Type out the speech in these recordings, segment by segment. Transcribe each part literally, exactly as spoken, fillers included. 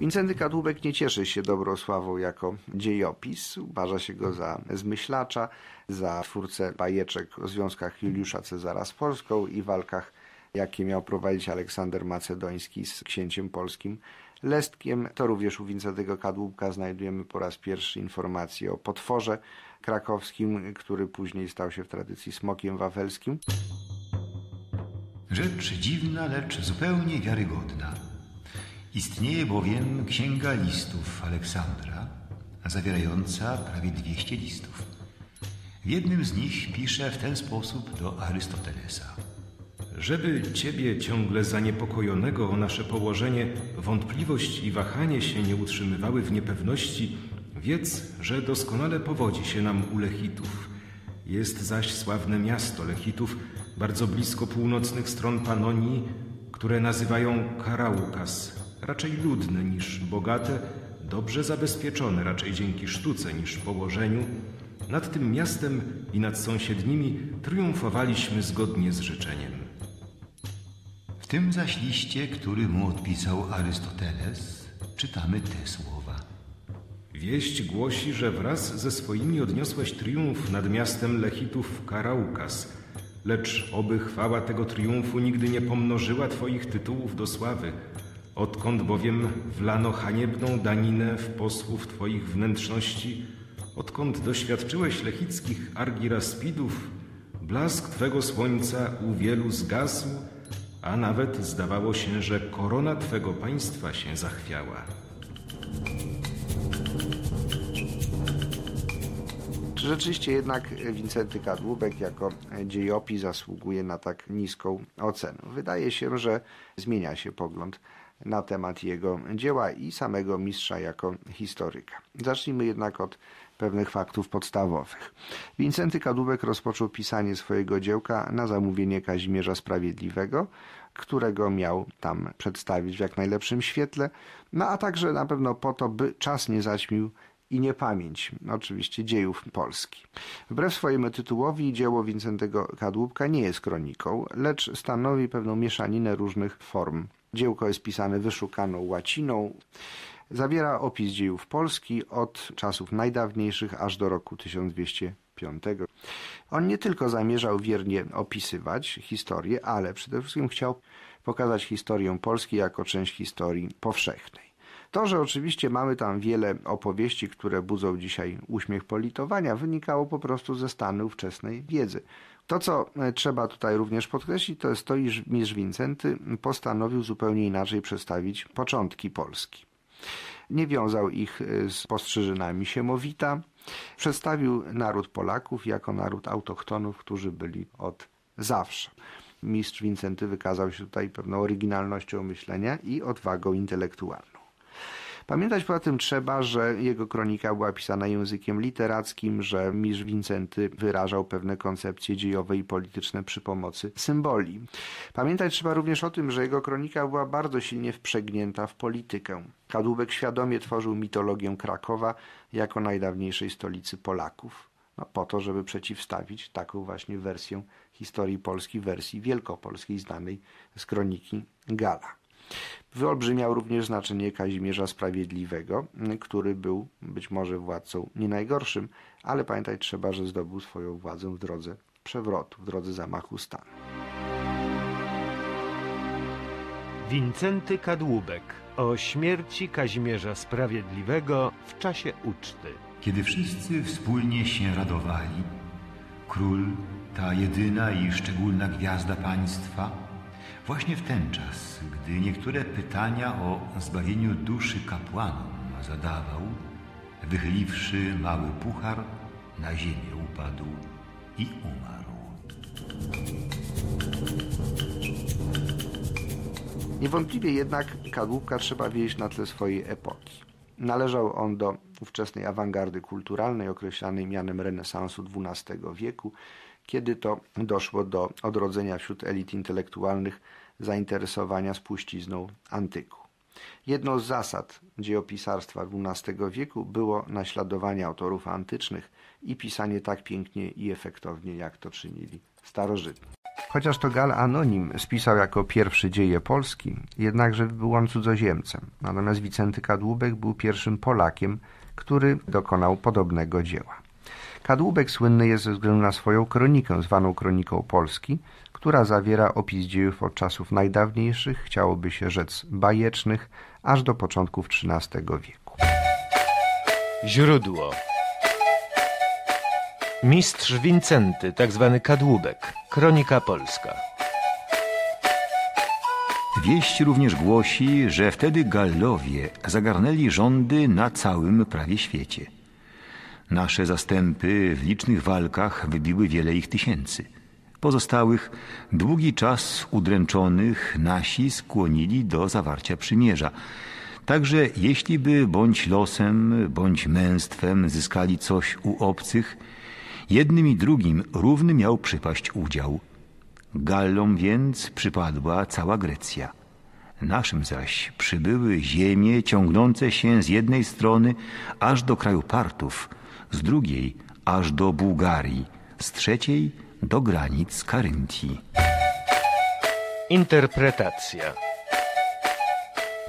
Wincenty Kadłubek nie cieszy się dobrą sławą jako dziejopis, uważa się go za zmyślacza, za twórcę bajeczek o związkach Juliusza Cezara z Polską i walkach, jakie miał prowadzić Aleksander Macedoński z księciem polskim Lestkiem. To również u Wincentego Kadłubka znajdujemy po raz pierwszy informację o potworze krakowskim, który później stał się w tradycji smokiem wawelskim. Rzecz dziwna, lecz zupełnie wiarygodna. Istnieje bowiem Księga Listów Aleksandra, zawierająca prawie dwieście listów. W jednym z nich pisze w ten sposób do Arystotelesa. Żeby ciebie ciągle zaniepokojonego o nasze położenie, wątpliwość i wahanie się nie utrzymywały w niepewności, wiedz, że doskonale powodzi się nam u Lechitów. Jest zaś sławne miasto Lechitów, bardzo blisko północnych stron Panonii, które nazywają Karaukas, raczej ludne niż bogate, dobrze zabezpieczone raczej dzięki sztuce niż położeniu. Nad tym miastem i nad sąsiednimi triumfowaliśmy zgodnie z życzeniem. W tym zaś liście, który mu odpisał Arystoteles, czytamy te słowa. Wieść głosi, że wraz ze swoimi odniosłeś triumf nad miastem Lechitów Karaukas, lecz oby chwała tego triumfu nigdy nie pomnożyła twoich tytułów do sławy, odkąd bowiem wlano haniebną daninę w posłów twoich wnętrzności, odkąd doświadczyłeś lechickich argiraspidów, blask twego słońca u wielu zgasł, a nawet zdawało się, że korona twego państwa się zachwiała. Rzeczywiście jednak Wincenty Kadłubek jako dziejopis zasługuje na tak niską ocenę. Wydaje się, że zmienia się pogląd na temat jego dzieła i samego mistrza jako historyka. Zacznijmy jednak od pewnych faktów podstawowych. Wincenty Kadłubek rozpoczął pisanie swojego dziełka na zamówienie Kazimierza Sprawiedliwego, którego miał tam przedstawić w jak najlepszym świetle, no a także na pewno po to, by czas nie zaćmił i niepamięć, oczywiście, dziejów Polski. Wbrew swojemu tytułowi dzieło Wincentego Kadłubka nie jest kroniką, lecz stanowi pewną mieszaninę różnych form. Dziełko jest pisane wyszukaną łaciną, zawiera opis dziejów Polski od czasów najdawniejszych aż do roku tysiąc dwieście piątego. On nie tylko zamierzał wiernie opisywać historię, ale przede wszystkim chciał pokazać historię Polski jako część historii powszechnej. To, że oczywiście mamy tam wiele opowieści, które budzą dzisiaj uśmiech politowania, wynikało po prostu ze stanu ówczesnej wiedzy. To, co trzeba tutaj również podkreślić, to jest to, iż mistrz Wincenty postanowił zupełnie inaczej przedstawić początki Polski. Nie wiązał ich z postrzyżynami Siemowita. Przedstawił naród Polaków jako naród autochtonów, którzy byli od zawsze. Mistrz Wincenty wykazał się tutaj pewną oryginalnością myślenia i odwagą intelektualną. Pamiętać poza tym trzeba, że jego kronika była pisana językiem literackim, że mistrz Wincenty wyrażał pewne koncepcje dziejowe i polityczne przy pomocy symboli. Pamiętać trzeba również o tym, że jego kronika była bardzo silnie wprzęgnięta w politykę. Kadłubek świadomie tworzył mitologię Krakowa jako najdawniejszej stolicy Polaków, no po to, żeby przeciwstawić taką właśnie wersję historii Polski, wersji wielkopolskiej znanej z kroniki Gala. Wyolbrzymiał również znaczenie Kazimierza Sprawiedliwego, który był być może władcą nie najgorszym, ale pamiętać trzeba, że zdobył swoją władzę w drodze przewrotu, w drodze zamachu stanu. Wincenty Kadłubek o śmierci Kazimierza Sprawiedliwego w czasie uczty. Kiedy wszyscy wspólnie się radowali, król, ta jedyna i szczególna gwiazda państwa, właśnie w ten czas, gdy niektóre pytania o zbawieniu duszy kapłanom zadawał, wychyliwszy mały puchar, na ziemię upadł i umarł. Niewątpliwie jednak Kadłubka trzeba wiedzieć na tle swojej epoki. Należał on do ówczesnej awangardy kulturalnej, określanej mianem renesansu dwunastego wieku, kiedy to doszło do odrodzenia wśród elit intelektualnych zainteresowania spuścizną antyku. Jedną z zasad dziejopisarstwa dwunastego wieku było naśladowanie autorów antycznych i pisanie tak pięknie i efektownie, jak to czynili starożytni. Chociaż to Gal Anonim spisał jako pierwszy dzieje Polski, jednakże był on cudzoziemcem. Natomiast Wincenty Kadłubek był pierwszym Polakiem, który dokonał podobnego dzieła. Kadłubek słynny jest ze względu na swoją kronikę, zwaną Kroniką Polski, która zawiera opis dziejów od czasów najdawniejszych, chciałoby się rzec bajecznych, aż do początków trzynastego wieku. Źródło. Mistrz Wincenty, tak zwany Kadłubek, Kronika Polska. Wieść również głosi, że wtedy Gallowie zagarnęli rządy na całym prawie świecie. Nasze zastępy w licznych walkach wybiły wiele ich tysięcy. Pozostałych długi czas udręczonych nasi skłonili do zawarcia przymierza. Także jeśli by bądź losem, bądź męstwem zyskali coś u obcych, jednym i drugim równy miał przypaść udział. Gallom więc przypadła cała Grecja. Naszym zaś przybyły ziemie ciągnące się z jednej strony aż do kraju Partów, z drugiej aż do Bułgarii, z trzeciej do granic Karyntii. Interpretacja.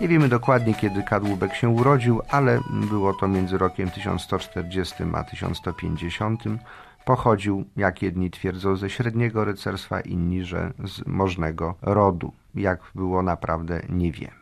Nie wiemy dokładnie, kiedy Kadłubek się urodził, ale było to między rokiem tysiąc sto czterdziestym a tysiąc sto pięćdziesiątym. Pochodził, jak jedni twierdzą, ze średniego rycerstwa, inni, że z możnego rodu. Jak było naprawdę, nie wiemy.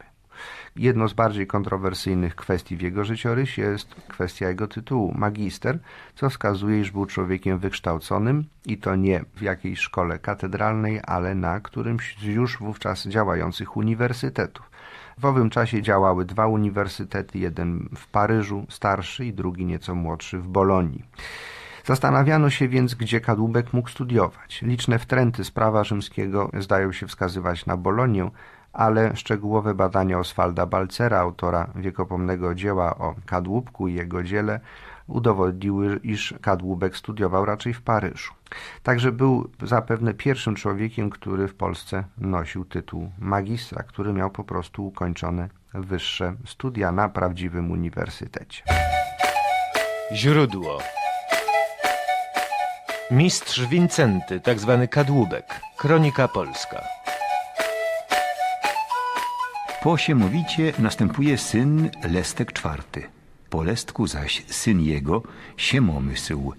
Jedną z bardziej kontrowersyjnych kwestii w jego życiorysie jest kwestia jego tytułu magister, co wskazuje, iż był człowiekiem wykształconym i to nie w jakiejś szkole katedralnej, ale na którymś z już wówczas działających uniwersytetów. W owym czasie działały dwa uniwersytety, jeden w Paryżu, starszy, i drugi nieco młodszy w Bolonii. Zastanawiano się więc, gdzie Kadłubek mógł studiować. Liczne wtręty z prawa rzymskiego zdają się wskazywać na Bolonię, ale szczegółowe badania Oswalda Balcera, autora wiekopomnego dzieła o Kadłubku i jego dziele, udowodniły, iż Kadłubek studiował raczej w Paryżu. Także był zapewne pierwszym człowiekiem, który w Polsce nosił tytuł magistra, który miał po prostu ukończone wyższe studia na prawdziwym uniwersytecie. Źródło. Mistrz Wincenty, tak zwany Kadłubek, Kronika Polska. Po Siemowicie następuje syn Lestek czwarty, po Lestku zaś syn jego Siemomysł.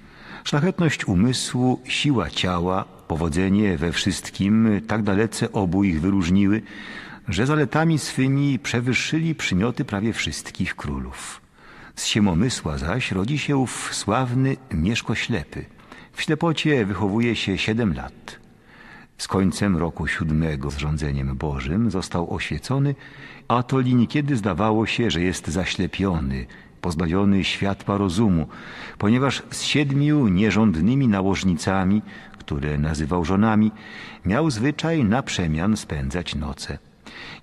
Szlachetność umysłu, siła ciała, powodzenie we wszystkim tak dalece obu ich wyróżniły, że zaletami swymi przewyższyli przymioty prawie wszystkich królów. Z Siemomysła zaś rodzi się ów sławny Mieszko Ślepy. W ślepocie wychowuje się siedem lat. Z końcem roku siódmego zrządzeniem Bożym został oświecony, a to li niekiedy zdawało się, że jest zaślepiony, pozbawiony światła rozumu, ponieważ z siedmiu nierządnymi nałożnicami, które nazywał żonami, miał zwyczaj na przemian spędzać noce.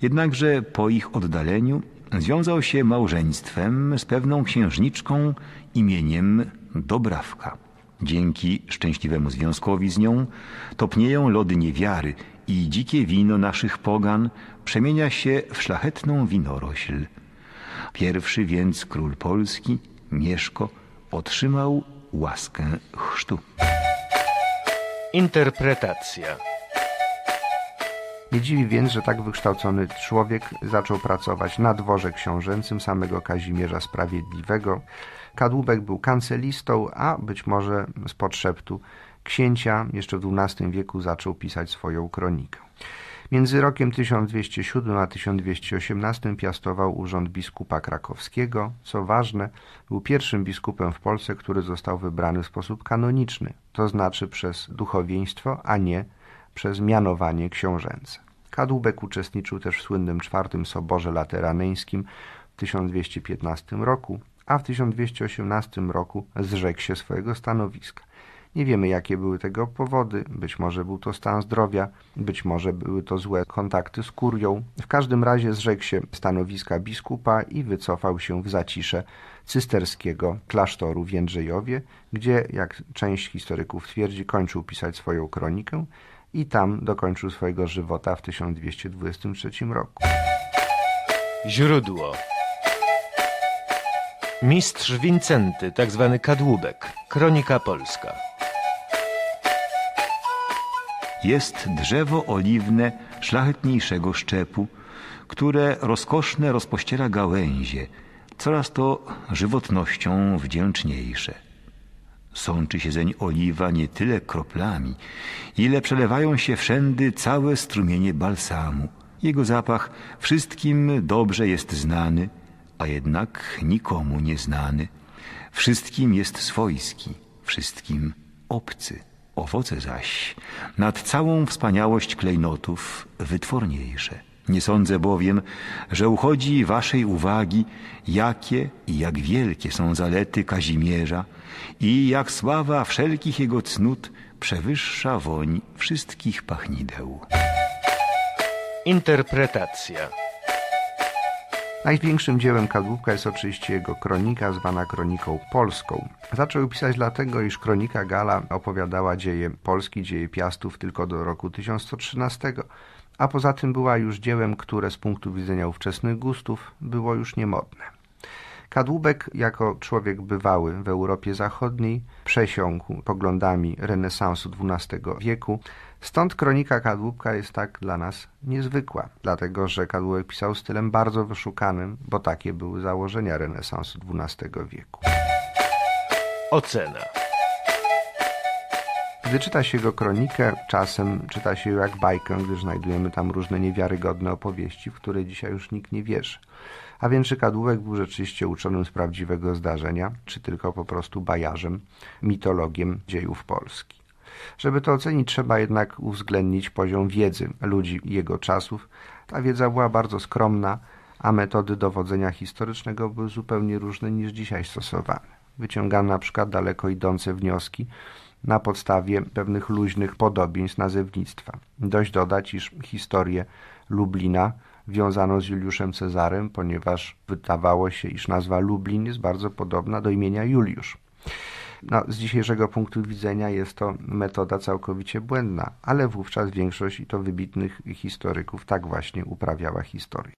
Jednakże po ich oddaleniu związał się małżeństwem z pewną księżniczką imieniem Dobrawka. Dzięki szczęśliwemu związkowi z nią topnieją lody niewiary i dzikie wino naszych pogan przemienia się w szlachetną winorośl. Pierwszy więc król Polski, Mieszko, otrzymał łaskę chrztu. Interpretacja. Nie dziwi więc, że tak wykształcony człowiek zaczął pracować na dworze książęcym samego Kazimierza Sprawiedliwego. Kadłubek był kancelistą, a być może z podszeptu księcia jeszcze w dwunastym wieku zaczął pisać swoją kronikę. Między rokiem tysiąc dwieście siódmym a tysiąc dwieście osiemnastym piastował urząd biskupa krakowskiego. Co ważne, był pierwszym biskupem w Polsce, który został wybrany w sposób kanoniczny, to znaczy przez duchowieństwo, a nie przez mianowanie książęce. Kadłubek uczestniczył też w słynnym czwartym Soborze Lateraneńskim w tysiąc dwieście piętnastym roku, a w tysiąc dwieście osiemnastym roku zrzekł się swojego stanowiska. Nie wiemy, jakie były tego powody, być może był to stan zdrowia, być może były to złe kontakty z kurią. W każdym razie zrzekł się stanowiska biskupa i wycofał się w zacisze cysterskiego klasztoru w Jędrzejowie, gdzie, jak część historyków twierdzi, kończył pisać swoją kronikę i tam dokończył swojego żywota w tysiąc dwieście dwudziestym trzecim roku. Źródło. Mistrz Wincenty, tak zwany Kadłubek, Kronika Polska. jest drzewo oliwne szlachetniejszego szczepu, które rozkoszne rozpościera gałęzie, coraz to żywotnością wdzięczniejsze. Sączy się zeń oliwa nie tyle kroplami, ile przelewają się wszędy całe strumienie balsamu. Jego zapach wszystkim dobrze jest znany, a jednak nikomu nieznany. Wszystkim jest swojski, wszystkim obcy. Owoce zaś nad całą wspaniałość klejnotów wytworniejsze. Nie sądzę bowiem, że uchodzi waszej uwagi, jakie i jak wielkie są zalety Kazimierza i jak sława wszelkich jego cnót przewyższa woń wszystkich pachnideł. Interpretacja. Największym dziełem Kadłubka jest oczywiście jego kronika, zwana Kroniką Polską. Zaczął pisać dlatego, iż kronika Gala opowiadała dzieje Polski, dzieje Piastów tylko do roku tysiąc sto trzynastego, a poza tym była już dziełem, które z punktu widzenia ówczesnych gustów było już niemodne. Kadłubek, jako człowiek bywały w Europie Zachodniej, przesiąkł poglądami renesansu dwunastego wieku, stąd kronika Kadłubka jest tak dla nas niezwykła, dlatego że Kadłubek pisał stylem bardzo wyszukanym, bo takie były założenia renesansu dwunastego wieku. Ocena. Gdy czyta się jego kronikę, czasem czyta się ją jak bajkę, gdyż znajdujemy tam różne niewiarygodne opowieści, w które dzisiaj już nikt nie wierzy. A więc czy Kadłubek był rzeczywiście uczonym z prawdziwego zdarzenia, czy tylko po prostu bajarzem, mitologiem dziejów Polski? Żeby to ocenić, trzeba jednak uwzględnić poziom wiedzy ludzi jego czasów. Ta wiedza była bardzo skromna, a metody dowodzenia historycznego były zupełnie różne niż dzisiaj stosowane. Wyciągano na przykład daleko idące wnioski na podstawie pewnych luźnych podobieństw nazewnictwa. Dość dodać, iż historię Lublina wiązano z Juliuszem Cezarem, ponieważ wydawało się, iż nazwa Lublin jest bardzo podobna do imienia Juliusz. No, z dzisiejszego punktu widzenia jest to metoda całkowicie błędna, ale wówczas większość, i to wybitnych historyków, tak właśnie uprawiała historię.